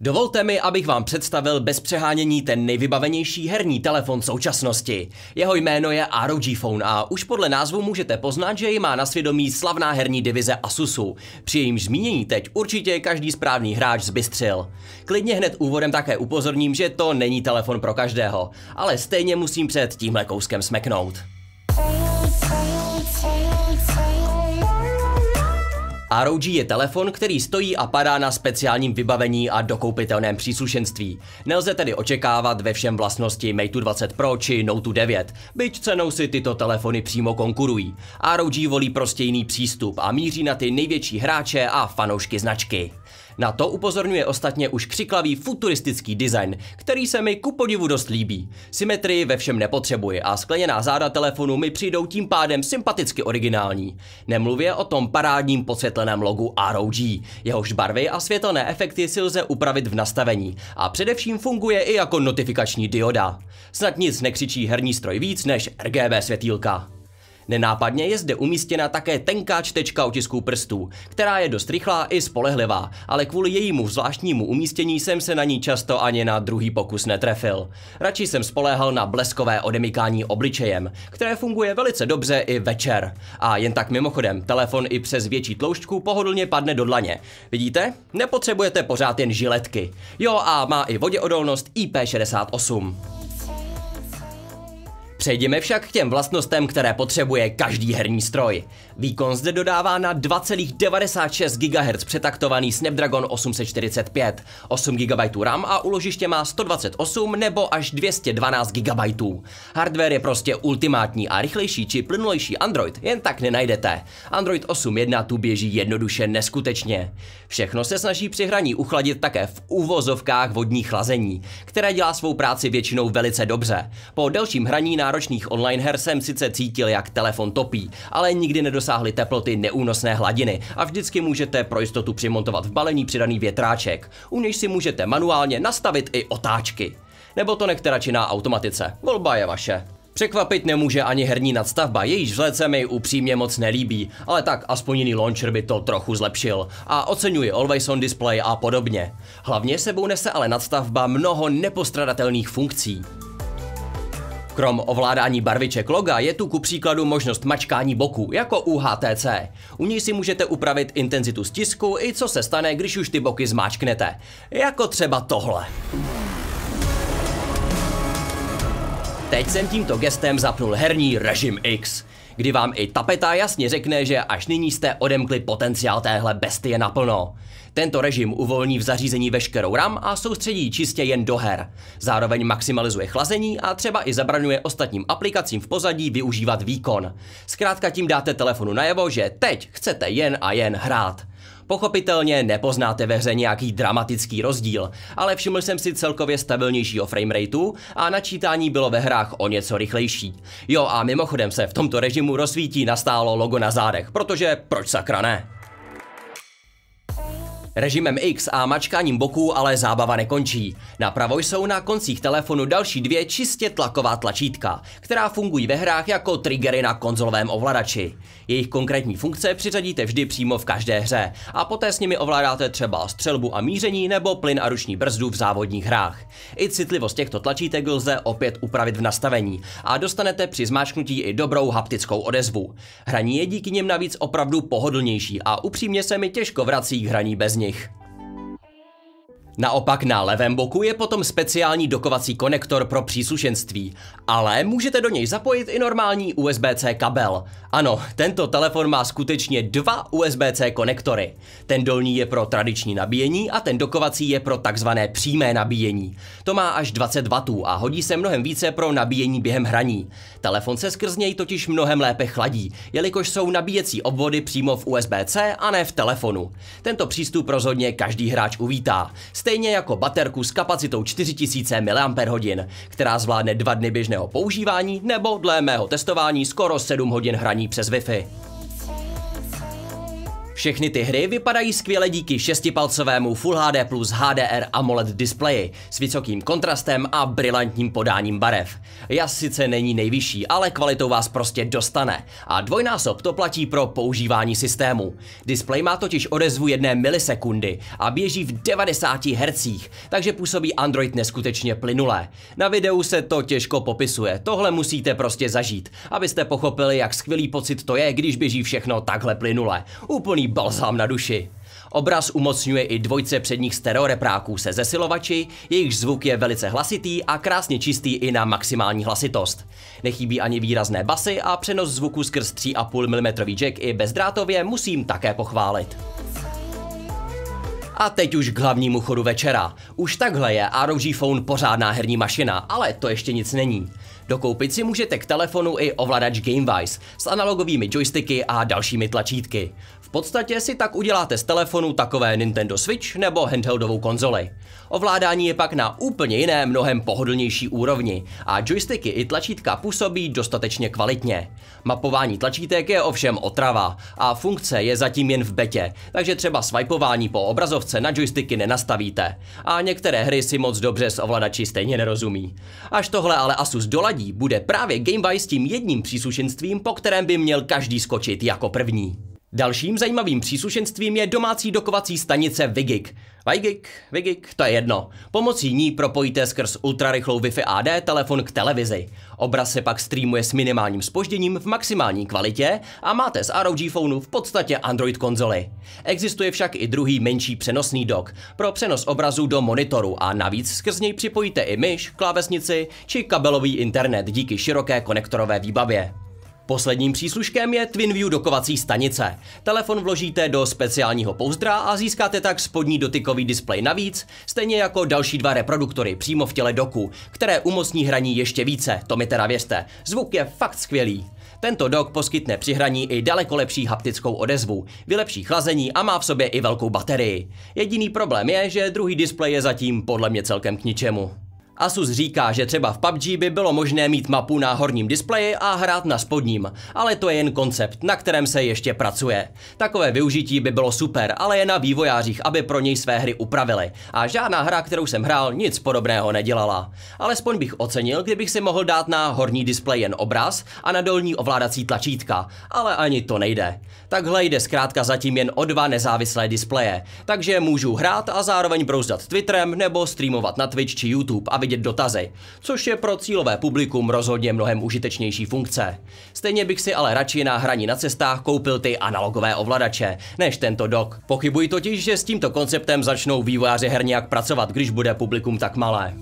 Dovolte mi, abych vám představil bez přehánění ten nejvybavenější herní telefon současnosti. Jeho jméno je ROG Phone a už podle názvu můžete poznat, že ji má na svědomí slavná herní divize Asusu. Při jejím zmínění teď určitě každý správný hráč zbystřil. Klidně hned úvodem také upozorním, že to není telefon pro každého, ale stejně musím před tímhle kouskem smeknout. ROG je telefon, který stojí a padá na speciálním vybavení a dokoupitelném příslušenství. Nelze tedy očekávat ve všem vlastnosti Mate 20 Pro či Note 9, byť cenou si tyto telefony přímo konkurují. ROG volí prostě jiný přístup a míří na ty největší hráče a fanoušky značky. Na to upozorňuje ostatně už křiklavý futuristický design, který se mi ku podivu dost líbí. Symetrii ve všem nepotřebuji a skleněná záda telefonu mi přijdou tím pádem sympaticky originální. Nemluvě o tom parádním podsvětleném logu ROG, jehož barvy a světelné efekty si lze upravit v nastavení a především funguje i jako notifikační dioda. Snad nic nekřičí herní stroj víc než RGB světýlka. Nenápadně je zde umístěna také tenká čtečka otisků prstů, která je dost rychlá i spolehlivá, ale kvůli jejímu zvláštnímu umístění jsem se na ní často ani na druhý pokus netrefil. Radši jsem spoléhal na bleskové odemykání obličejem, které funguje velice dobře i večer. A jen tak mimochodem, telefon i přes větší tloušťku pohodlně padne do dlaně. Vidíte? Nepotřebujete pořád jen žiletky. Jo, a má i voděodolnost IP68. Přejdeme však k těm vlastnostem, které potřebuje každý herní stroj. Výkon zde dodává na 2,96 GHz přetaktovaný Snapdragon 845, 8 GB RAM a úložiště má 128 nebo až 212 GB. Hardware je prostě ultimátní a rychlejší či plynulejší Android jen tak nenajdete. Android 8.1 tu běží jednoduše neskutečně. Všechno se snaží při hraní uchladit také v uvozovkách vodní chlazení, které dělá svou práci většinou velice dobře. Po delším hraní náročných online her jsem sice cítil, jak telefon topí, ale nikdy nedosáhly teploty neúnosné hladiny a vždycky můžete pro jistotu přimontovat v balení přidaný větráček, u nějž si můžete manuálně nastavit i otáčky. Nebo to nechte radši na automatice, volba je vaše. Překvapit nemůže ani herní nadstavba, jejíž vzhled se mi upřímně moc nelíbí, ale tak aspoň jiný launcher by to trochu zlepšil a oceňuji Always On Display a podobně. Hlavně sebou nese ale nadstavba mnoho nepostradatelných funkcí. Krom ovládání barviček loga je tu ku příkladu možnost mačkání boku, jako u HTC. U ní si můžete upravit intenzitu stisku i co se stane, když už ty boky zmáčknete. Jako třeba tohle. Teď jsem tímto gestem zapnul herní režim X, kdy vám i tapeta jasně řekne, že až nyní jste odemkli potenciál téhle bestie naplno. Tento režim uvolní v zařízení veškerou RAM a soustředí čistě jen do her. Zároveň maximalizuje chlazení a třeba i zabraňuje ostatním aplikacím v pozadí využívat výkon. Zkrátka tím dáte telefonu najevo, že teď chcete jen a jen hrát. Pochopitelně nepoznáte ve hře nějaký dramatický rozdíl, ale všiml jsem si celkově stabilnějšího framerateu a načítání bylo ve hrách o něco rychlejší. Jo a mimochodem se v tomto režimu rozsvítí nastálo logo na zádech, protože proč sakra ne? Režimem X a mačkáním boků ale zábava nekončí. Napravo jsou na koncích telefonu další dvě čistě tlaková tlačítka, která fungují ve hrách jako triggery na konzolovém ovladači. Jejich konkrétní funkce přiřadíte vždy přímo v každé hře a poté s nimi ovládáte třeba střelbu a míření nebo plyn a ruční brzdu v závodních hrách. I citlivost těchto tlačítek lze opět upravit v nastavení a dostanete při zmáčknutí i dobrou haptickou odezvu. Hraní je díky něm navíc opravdu pohodlnější a upřímně se mi těžko vrací k hraní bez nich. Naopak na levém boku je potom speciální dokovací konektor pro příslušenství, ale můžete do něj zapojit i normální USB-C kabel. Ano, tento telefon má skutečně dva USB-C konektory. Ten dolní je pro tradiční nabíjení a ten dokovací je pro takzvané přímé nabíjení. To má až 20 W a hodí se mnohem více pro nabíjení během hraní. Telefon se skrz něj totiž mnohem lépe chladí, jelikož jsou nabíjecí obvody přímo v USB-C a ne v telefonu. Tento přístup rozhodně každý hráč uvítá. Stejně jako baterku s kapacitou 4000 mAh, která zvládne 2 dny běžného používání nebo dle mého testování skoro 7 hodin hraní přes Wi-Fi. Všechny ty hry vypadají skvěle díky 6-palcovému Full HD plus HDR AMOLED displeji s vysokým kontrastem a brilantním podáním barev. Jas sice není nejvyšší, ale kvalitou vás prostě dostane. A dvojnásob to platí pro používání systému. Displej má totiž odezvu 1 milisekundy a běží v 90 Hz, takže působí Android neskutečně plynule. Na videu se to těžko popisuje, tohle musíte prostě zažít, abyste pochopili, jak skvělý pocit to je, když běží všechno takhle plynule. Úplný balzám na duši. Obraz umocňuje i dvojce předních stereorepráků se zesilovači, jejichž zvuk je velice hlasitý a krásně čistý i na maximální hlasitost. Nechybí ani výrazné basy a přenos zvuku skrz 3,5 mm jack i bezdrátově musím také pochválit. A teď už k hlavnímu chodu večera. Už takhle je ROG Phone pořádná herní mašina, ale to ještě nic není. Dokoupit si můžete k telefonu i ovladač Gamevice s analogovými joysticky a dalšími tlačítky. V podstatě si tak uděláte z telefonu takové Nintendo Switch nebo handheldovou konzoli. Ovládání je pak na úplně jiné, mnohem pohodlnější úrovni a joysticky i tlačítka působí dostatečně kvalitně. Mapování tlačítek je ovšem otrava a funkce je zatím jen v betě, takže třeba swipování po obrazovce na joysticky nenastavíte. A některé hry si moc dobře s ovladači stejně nerozumí. Až tohle ale Asus doladí, bude právě Gamevice tím jedním příslušenstvím, po kterém by měl každý skočit jako první. Dalším zajímavým příslušenstvím je domácí dokovací stanice WiGig. WiGig, to je jedno. Pomocí ní propojíte skrz ultrarychlou Wi-Fi AD telefon k televizi. Obraz se pak streamuje s minimálním zpožděním v maximální kvalitě a máte z ROG Phoneu v podstatě Android konzoli. Existuje však i druhý menší přenosný dock pro přenos obrazu do monitoru a navíc skrz něj připojíte i myš, klávesnici či kabelový internet díky široké konektorové výbavě. Posledním přísluškem je TwinView dokovací stanice. Telefon vložíte do speciálního pouzdra a získáte tak spodní dotykový displej navíc, stejně jako další dva reproduktory přímo v těle doku, které umocní hraní ještě více, to mi teda věřte. Zvuk je fakt skvělý. Tento dock poskytne při hraní i daleko lepší haptickou odezvu, vylepší chlazení a má v sobě i velkou baterii. Jediný problém je, že druhý displej je zatím podle mě celkem k ničemu. Asus říká, že třeba v PUBG by bylo možné mít mapu na horním displeji a hrát na spodním, ale to je jen koncept, na kterém se ještě pracuje. Takové využití by bylo super, ale je na vývojářích, aby pro něj své hry upravili. A žádná hra, kterou jsem hrál, nic podobného nedělala. Alespoň bych ocenil, kdybych si mohl dát na horní displej jen obraz a na dolní ovládací tlačítka, ale ani to nejde. Takhle jde zkrátka zatím jen o dva nezávislé displeje, takže můžu hrát a zároveň brouzdat Twitterem nebo streamovat na Twitch či YouTube, aby dotazy, což je pro cílové publikum rozhodně mnohem užitečnější funkce. Stejně bych si ale radši na hraní na cestách koupil ty analogové ovladače, než tento dock. Pochybuji totiž, že s tímto konceptem začnou vývojáři her nějak pracovat, když bude publikum tak malé.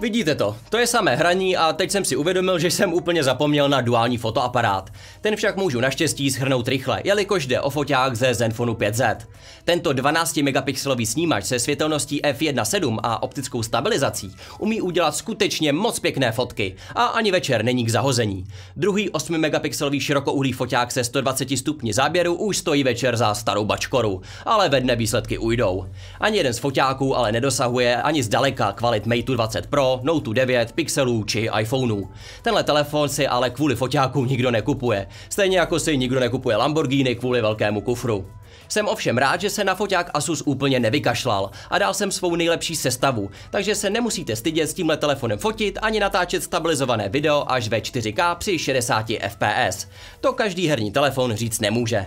Vidíte to, to je samé hraní a teď jsem si uvědomil, že jsem úplně zapomněl na duální fotoaparát. Ten však můžu naštěstí shrnout rychle, jelikož jde o foťák ze Zenfonu 5Z. Tento 12-megapixelový snímač se světelností f1.7 a optickou stabilizací umí udělat skutečně moc pěkné fotky a ani večer není k zahození. Druhý 8-megapixelový širokouhlý foťák se 120 stupni záběru už stojí večer za starou bačkoru, ale ve dne výsledky ujdou. Ani jeden z foťáků ale nedosahuje ani zdaleka kvalit Mate 20 Pro, Note 9, pixelů či iPhoneů. Tenhle telefon si ale kvůli foťáku nikdo nekupuje, stejně jako si nikdo nekupuje Lamborghini kvůli velkému kufru. Jsem ovšem rád, že se na foťák Asus úplně nevykašlal a dal jsem svou nejlepší sestavu, takže se nemusíte stydět s tímhle telefonem fotit ani natáčet stabilizované video až ve 4K při 60 fps. To každý herní telefon říct nemůže.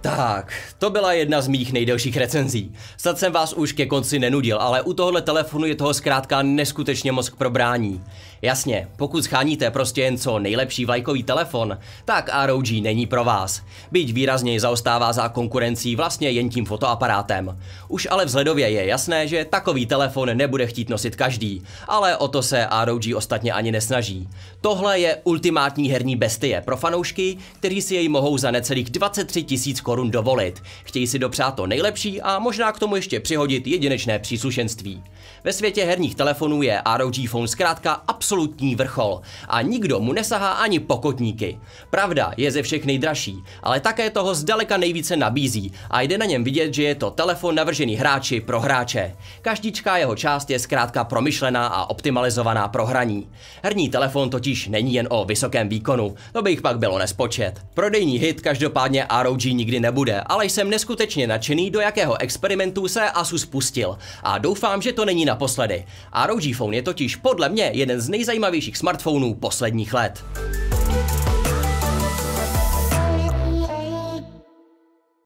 Tak, to byla jedna z mých nejdelších recenzí. Snad jsem vás už ke konci nenudil, ale u tohohle telefonu je toho zkrátka neskutečně moc k probrání. Jasně, pokud scháníte prostě jen co nejlepší vlajkový telefon, tak ROG není pro vás. Byť výrazně zaostává za konkurencí vlastně jen tím fotoaparátem. Už ale vzhledově je jasné, že takový telefon nebude chtít nosit každý, ale o to se ROG ostatně ani nesnaží. Tohle je ultimátní herní bestie pro fanoušky, kteří si jej mohou za necelých 23 000 korun dovolit. Chtějí si dopřát to nejlepší a možná k tomu ještě přihodit jedinečné příslušenství. Ve světě herních telefonů je ROG Phone zkrátka absolutně absolutní vrchol a nikdo mu nesahá ani po kotníky. Pravda, je ze všech nejdražší, ale také toho zdaleka nejvíce nabízí a jde na něm vidět, že je to telefon navržený hráči pro hráče. Každíčká jeho část je zkrátka promyšlená a optimalizovaná pro hraní. Herní telefon totiž není jen o vysokém výkonu, to by jich pak bylo nespočet. Prodejní hit každopádně ROG nikdy nebude, ale jsem neskutečně nadšený, do jakého experimentu se Asus pustil a doufám, že to není naposledy. ROG Phone je totiž podle mě jeden z nejzajímavějších smartphonů posledních let.